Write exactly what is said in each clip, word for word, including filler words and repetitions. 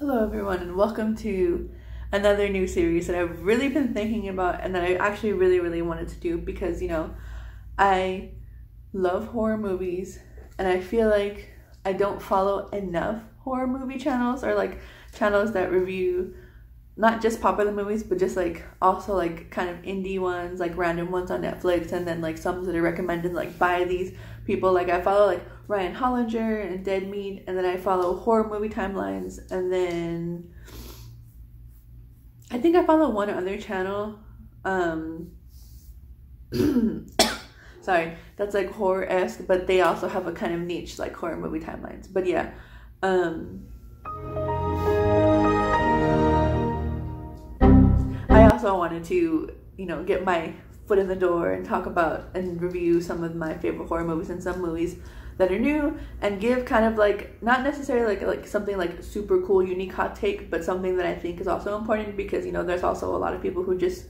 Hello everyone, and welcome to another new series that I've really been thinking about and that I actually really really wanted to do, because you know I love horror movies and I feel like I don't follow enough horror movie channels, or like channels that review not just popular movies but just like also like kind of indie ones, like random ones on Netflix, and then like some that are recommended like by these people. Like I follow like Ryan Hollinger and Dead Meat, and then I follow horror movie timelines, and then I think I follow one other channel, um sorry, that's like horror-esque, but they also have a kind of niche like horror movie timelines. But yeah, um I also wanted to, you know, get my foot in the door and talk about and review some of my favorite horror movies and some movies that are new, and give kind of like not necessarily like like something like super cool unique hot take, but something that I think is also important, because you know there's also a lot of people who just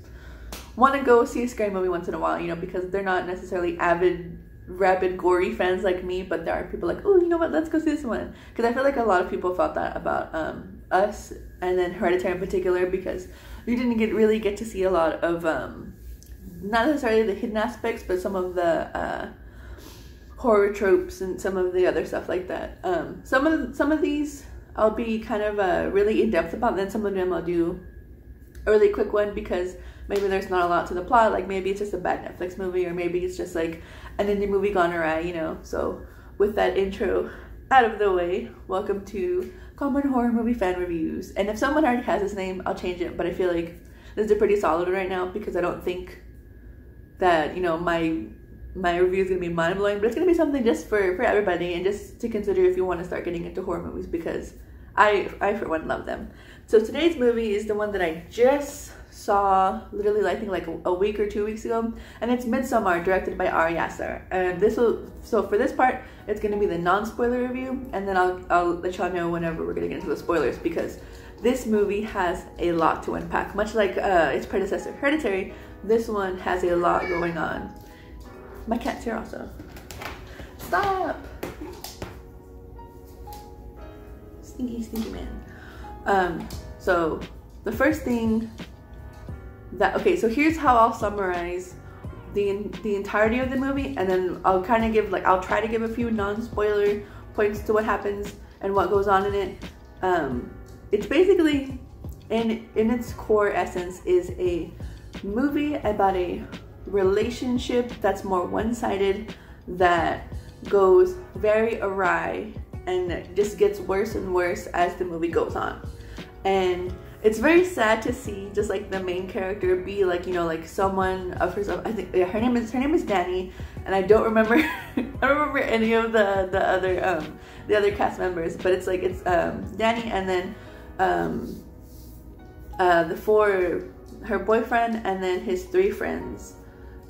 want to go see a scary movie once in a while, you know, because they're not necessarily avid rabid gory fans like me, but there are people like, oh, you know what, let's go see this one, because I feel like a lot of people felt that about um Us and then Hereditary in particular, because you didn't get really get to see a lot of um not necessarily the hidden aspects, but some of the uh, horror tropes and some of the other stuff like that. Um, some of some of these I'll be kind of uh, really in depth about, then some of them I'll do a really quick one because maybe there's not a lot to the plot. Like maybe it's just a bad Netflix movie, or maybe it's just like an indie movie gone awry, you know. So with that intro out of the way, welcome to Common Horror Movie Fan Reviews. And if someone already has this name, I'll change it, but I feel like this is a pretty solid right now, because I don't think that, you know, my my review is going to be mind-blowing, but it's going to be something just for, for everybody, and just to consider if you want to start getting into horror movies, because I, I for one, love them. So today's movie is the one that I just saw literally, I think, like a week or two weeks ago, and it's Midsommar, directed by Ari Aster. And this will, so for this part, it's going to be the non-spoiler review, and then I'll, I'll let y'all know whenever we're going to get into the spoilers, because this movie has a lot to unpack. Much like uh, its predecessor, Hereditary, this one has a lot going on. My cat's here also. Stop! Stinky, stinky man. Um, so, the first thing that... Okay, so here's how I'll summarize the, the entirety of the movie, and then I'll kind of give, like, I'll try to give a few non-spoiler points to what happens and what goes on in it. Um, it's basically, in, in its core essence, is a movie about a relationship that's more one-sided, that goes very awry and just gets worse and worse as the movie goes on. And it's very sad to see just like the main character be like, you know, like someone of herself. I think yeah, her name is her name is Danny, and I don't remember I don't remember any of the the other um the other cast members, but it's like it's um Danny, and then um uh the four her boyfriend, and then his three friends.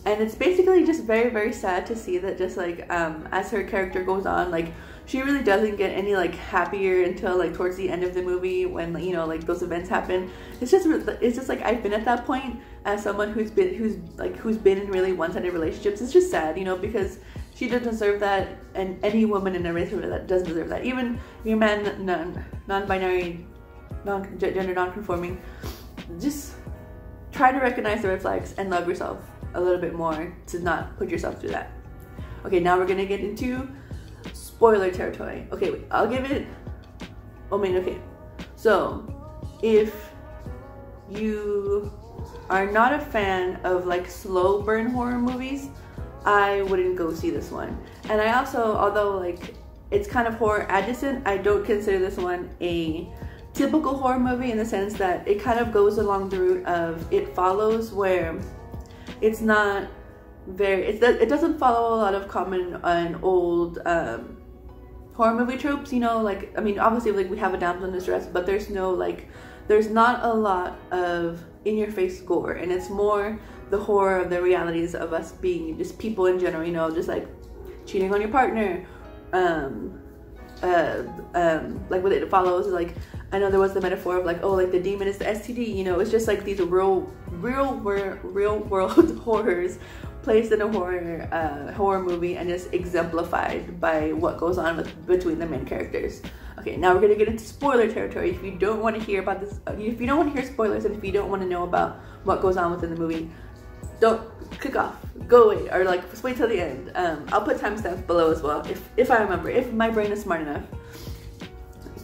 And it's basically just very, very sad to see that just like um, as her character goes on, like she really doesn't get any like happier until like towards the end of the movie, when, you know, like those events happen. It's just it's just like I've been at that point as someone who's been who's like who's been in really one-sided relationships. It's just sad, you know, because she doesn't deserve that, and any woman in a relationship that doesn't deserve that. Even your man, non non-binary, non gender non-conforming, just try to recognize the red flags and love yourself a little bit more to not put yourself through that. Okay, now we're gonna get into spoiler territory. Okay, wait, I'll give it oh man okay so if you are not a fan of like slow burn horror movies, I wouldn't go see this one. And I also, although like it's kind of horror adjacent, I don't consider this one a typical horror movie, in the sense that it kind of goes along the route of It Follows, where it's not very, it's, it doesn't follow a lot of common and old um, horror movie tropes, you know, like, I mean, obviously, like, we have a damsel in distress, but there's no, like, there's not a lot of in-your-face gore, and it's more the horror of the realities of us being just people in general, you know, just, like, cheating on your partner, um, uh, um, like, what It Follows is, like, I know there was the metaphor of like, oh, like the demon is the S T D, you know, it's just like these real, real, real, real world horrors placed in a horror uh, horror movie, and just exemplified by what goes on with, between the main characters. Okay, Okay, now we're gonna get into spoiler territory. If you don't want to hear about this, if you don't want to hear spoilers, and if you don't want to know about what goes on within the movie, don't click off. Go away, or like just wait till the end. Um, I'll put timestamps below as well, if if I remember, if my brain is smart enough.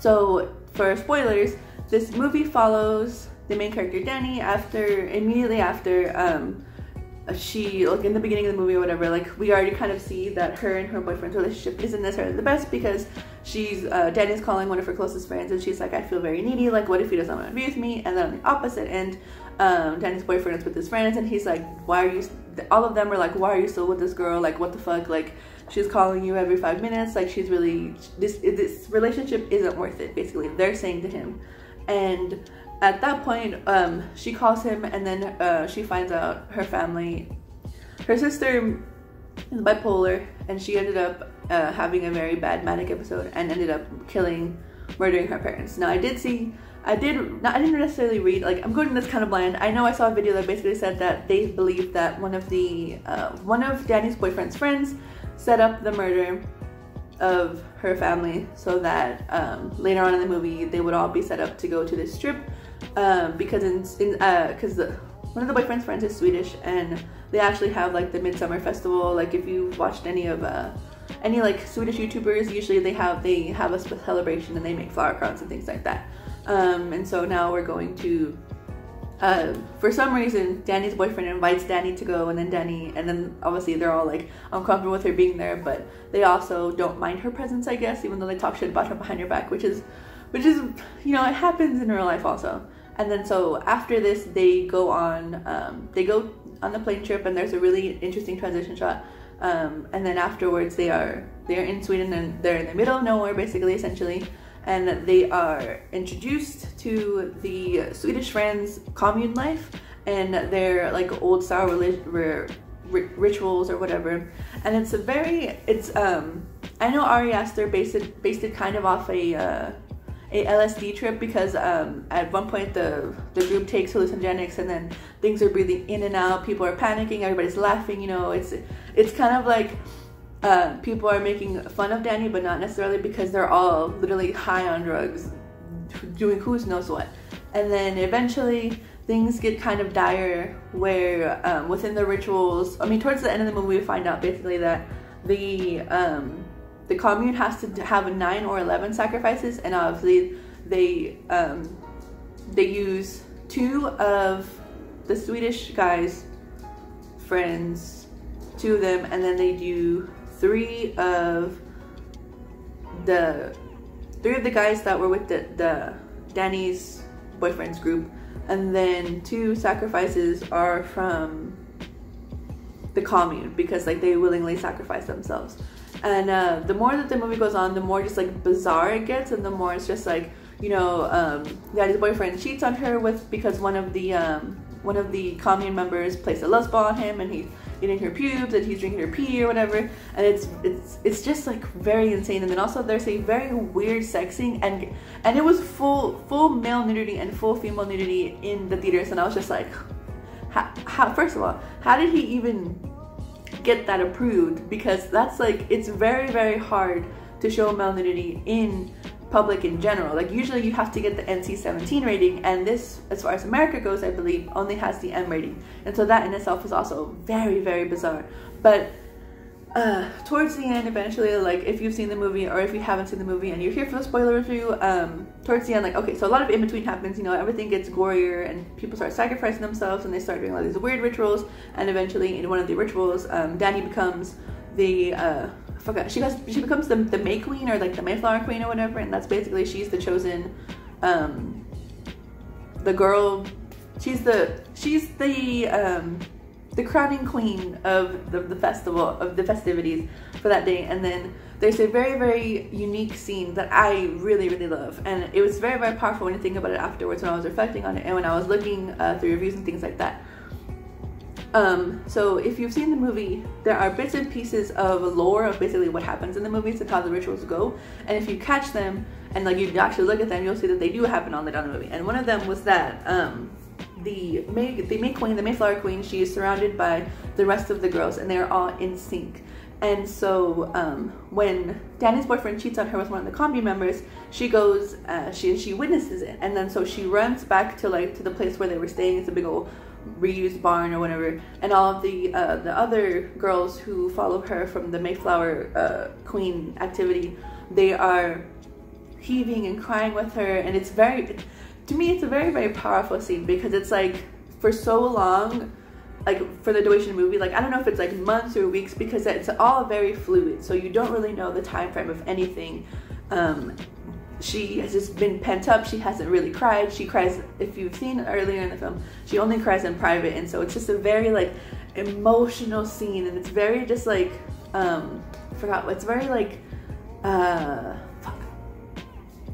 So for spoilers, this movie follows the main character Danny after immediately after um, she like in the beginning of the movie or whatever. Like we already kind of see that her and her boyfriend's relationship isn't necessarily the best because she's uh, Danny's calling one of her closest friends and she's like, I feel very needy. Like what if he doesn't want to be with me? And then on the opposite end, um, Danny's boyfriend is with his friends and he's like, why are you? All of them are like, why are you still with this girl? Like what the fuck? Like she's calling you every five minutes. Like she's really this this relationship isn't worth it. Basically, they're saying to him. And at that point, um, she calls him, and then uh, she finds out her family, her sister is bipolar, and she ended up uh, having a very bad manic episode and ended up killing, murdering her parents. Now, I did see, I did not, I didn't necessarily read. Like, I'm going in this kind of blind. I know I saw a video that basically said that they believe that one of the uh, one of Danny's boyfriend's friends set up the murder of her family so that um, later on in the movie they would all be set up to go to this trip um, because in because uh, one of the boyfriend's friends is Swedish and they actually have like the Midsommar festival. Like if you've watched any of uh, any like Swedish YouTubers, usually they have they have a celebration and they make flower crowns and things like that. Um, and so now we're going to. Uh, for some reason, Danny's boyfriend invites Danny to go, and then Danny, and then obviously they're all like uncomfortable with her being there, but they also don't mind her presence, I guess, even though they talk shit about her behind her back, which is, which is, you know, it happens in real life also. And then so after this, they go on, um, they go on the plane trip, and there's a really interesting transition shot. Um, and then afterwards, they are they are in Sweden, and they're in the middle of nowhere, basically, essentially. And they are introduced to the Swedish friends' commune life and their like old style rituals or whatever. And it's a very it's um I know Ari Aster based it based it kind of off a uh, a L S D trip because um at one point the the group takes hallucinogenics and then things are breathing in and out. People are panicking. Everybody's laughing. You know, it's it's kind of like. Uh, people are making fun of Danny, but not necessarily because they're all literally high on drugs, doing who knows what. And then eventually things get kind of dire where um, within the rituals, I mean towards the end of the movie we find out basically that the um, the commune has to have nine or eleven sacrifices and obviously they, um, they use two of the Swedish guys' friends, two of them, and then they do three of the three of the guys that were with the, the Danny's boyfriend's group, and then two sacrifices are from the commune because like they willingly sacrifice themselves. And uh, the more that the movie goes on, the more just like bizarre it gets, and the more it's just like, you know, um, Danny's boyfriend cheats on her with because one of the um, one of the commune members placed a lust ball on him, and he. Eating her pubes and he's drinking her pee or whatever, and it's it's it's just like very insane. And then also there's a very weird sexing and and it was full full male nudity and full female nudity in the theaters, and I was just like, how, how, first of all, how did he even get that approved? Because that's like, it's very very hard to show male nudity in public in general. Like usually you have to get the N C seventeen rating, and this, as far as America goes, I believe only has the M rating, and so that in itself is also very very bizarre. But uh, towards the end eventually, like if you've seen the movie or if you haven't seen the movie and you're here for the spoiler review, um, towards the end, like okay, so a lot of in between happens, you know, everything gets gorier and people start sacrificing themselves and they start doing all these weird rituals, and eventually in one of the rituals um, Danny becomes the uh, forgot. She has, she becomes the, the May Queen or like the Mayflower Queen or whatever, and that's basically she's the chosen, um, the girl. She's the she's the um, the crowning queen of the, the festival of the festivities for that day. And then there's a very very unique scene that I really really love, and it was very very powerful when you think about it afterwards. When I was reflecting on it and when I was looking uh, through reviews and things like that. Um, so if you've seen the movie, there are bits and pieces of lore of basically what happens in the movies and how the rituals go, and if you catch them and like you actually look at them, you'll see that they do happen on the down the movie. And one of them was that um, the May the May Queen, the Mayflower Queen, she is surrounded by the rest of the girls and they are all in sync. And so um, when Danny's boyfriend cheats on her with one of the combi members, she goes, uh, she she witnesses it. And then so she runs back to like to the place where they were staying. It's a big old reused barn or whatever. And all of the, uh, the other girls who follow her from the Mayflower uh, Queen activity, they are heaving and crying with her. And it's very, to me, it's a very, very powerful scene because it's like for so long, like for the duration of the movie, like I don't know if it's like months or weeks because it's all very fluid, so you don't really know the time frame of anything. Um, she has just been pent up, she hasn't really cried, she cries, if you've seen earlier in the film, she only cries in private, and so it's just a very like emotional scene, and it's very just like, um, I forgot, it's very like, uh, fuck.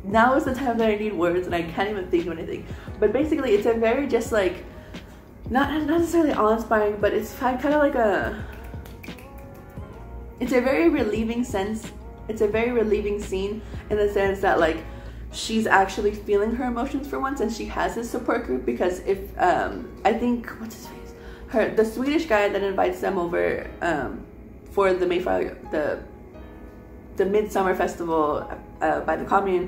Now is the time that I need words and I can't even think of anything, but basically it's a very just like, Not, not necessarily awe-inspiring, but it's kind of like a, it's a very relieving sense, it's a very relieving scene in the sense that like she's actually feeling her emotions for once and she has this support group because if, um, I think, what's his face, her, the Swedish guy that invites them over um, for the Mayflower, the, the Midsommar Festival uh, by the commune,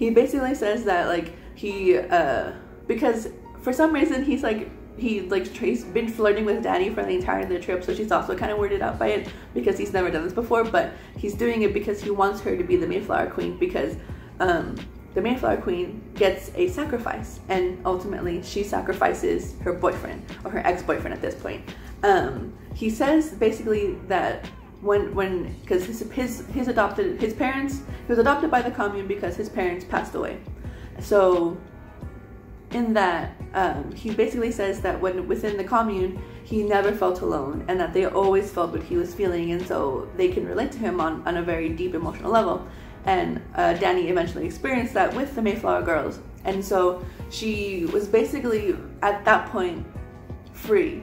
he basically says that like he, uh, because for some reason he's like, He, like, he's been flirting with Danny for the entire of the trip, so she's also kind of weirded out by it because he's never done this before, but he's doing it because he wants her to be the Mayflower Queen because um, the Mayflower Queen gets a sacrifice, and ultimately she sacrifices her boyfriend, or her ex-boyfriend at this point. Um, he says basically that when, when, because his, his, his adopted, his parents, he was adopted by the commune because his parents passed away. So, in that, um, he basically says that when within the commune, he never felt alone and that they always felt what he was feeling, and so they can relate to him on, on a very deep emotional level. And uh, Danny eventually experienced that with the Mayflower girls. And so she was basically, at that point, free.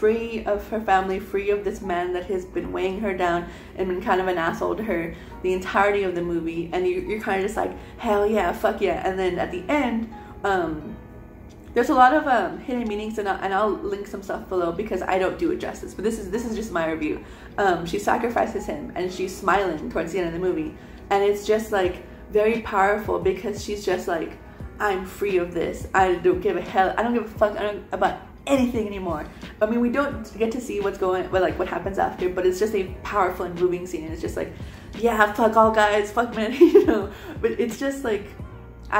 Free of her family, free of this man that has been weighing her down and been kind of an asshole to her the entirety of the movie. And you, you're kind of just like, hell yeah, fuck yeah. And then at the end, um, there's a lot of um, hidden meanings, and I'll, and I'll link some stuff below because I don't do it justice. But this is this is just my review. Um, she sacrifices him, and she's smiling towards the end of the movie, and it's just like very powerful because she's just like, I'm free of this. I don't give a hell. I don't give a fuck I don't, about anything anymore. I mean, we don't get to see what's going, well, like what happens after, but it's just a powerful and moving scene, and it's just like, yeah, fuck all guys, fuck men, you know. But it's just like,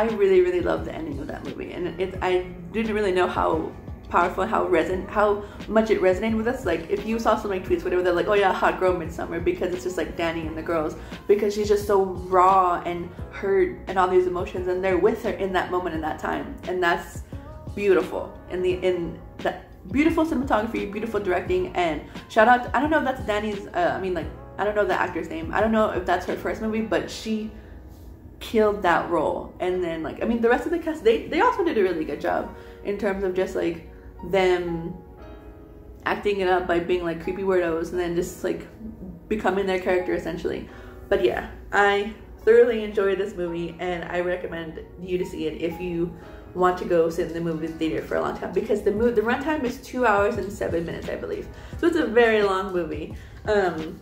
I really, really love the ending of that movie, and it, I didn't really know how powerful, how reson, how much it resonated with us. Like, if you saw some like tweets, whatever, they're like, "Oh yeah, hot girl Midsommar," because it's just like Danny and the girls, because she's just so raw and hurt and all these emotions, and they're with her in that moment, in that time, and that's beautiful. And the in that beautiful cinematography, beautiful directing, and shout out. To, I don't know if that's Danny's. Uh, I mean, like, I don't know the actor's name. I don't know if that's her first movie, but she killed that role. And then like, I mean, the rest of the cast, they, they also did a really good job in terms of just like them acting it up by being like creepy weirdos and then just like becoming their character essentially. But yeah, I thoroughly enjoyed this movie, and I recommend you to see it if you want to go sit in the movie theater for a long time, because the mo- the runtime is two hours and seven minutes, I believe. So it's a very long movie. Um,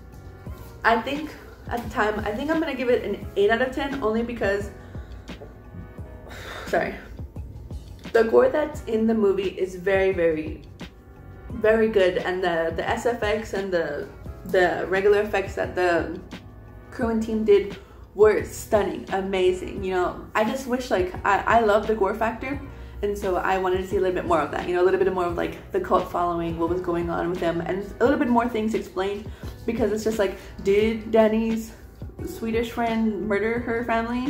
I think at the time, I think I'm gonna give it an eight out of ten, only because, sorry, the gore that's in the movie is very, very, very good, and the, the S F X and the, the regular effects that the crew and team did were stunning, amazing, you know. I just wish, like, I, I love the gore factor, and so I wanted to see a little bit more of that, you know, a little bit more of like the cult following, what was going on with them, and a little bit more things explained, because it's just like, did Danny's Swedish friend murder her family?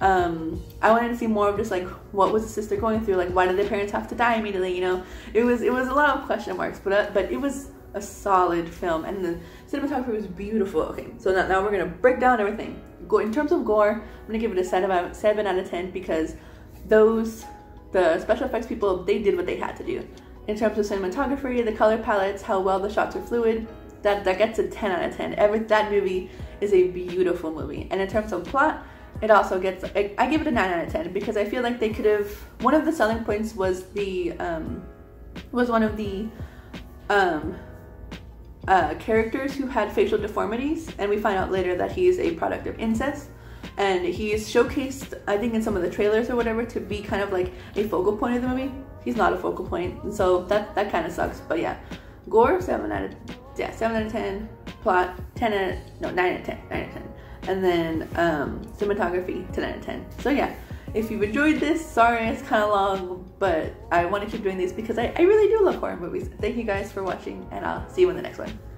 Um, I wanted to see more of just like, what was the sister going through? Like, why did the parents have to die immediately? You know, it was it was a lot of question marks, but uh, but it was a solid film, and the cinematography was beautiful. Okay, so now, now we're gonna break down everything. Go in terms of gore, I'm gonna give it a seven, seven out of ten because those the special effects people, they did what they had to do. In terms of cinematography, the color palettes, how well the shots are fluid, that, that gets a ten out of ten. Every, that movie is a beautiful movie. And in terms of plot, it also gets, I, I give it a nine out of ten because I feel like they could have, one of the selling points was the, um, was one of the, um, uh, characters who had facial deformities, and we find out later that he is a product of incest. And he is showcased, I think, in some of the trailers or whatever, to be kind of like a focal point of the movie. He's not a focal point, and so that that kind of sucks. But yeah, gore seven out of yeah seven out of ten. Plot ten out of, no nine out of ten nine out of ten. And then um, cinematography ten out of ten. So yeah, if you've enjoyed this, sorry it's kind of long, but I want to keep doing these because I, I really do love horror movies. Thank you guys for watching, and I'll see you in the next one.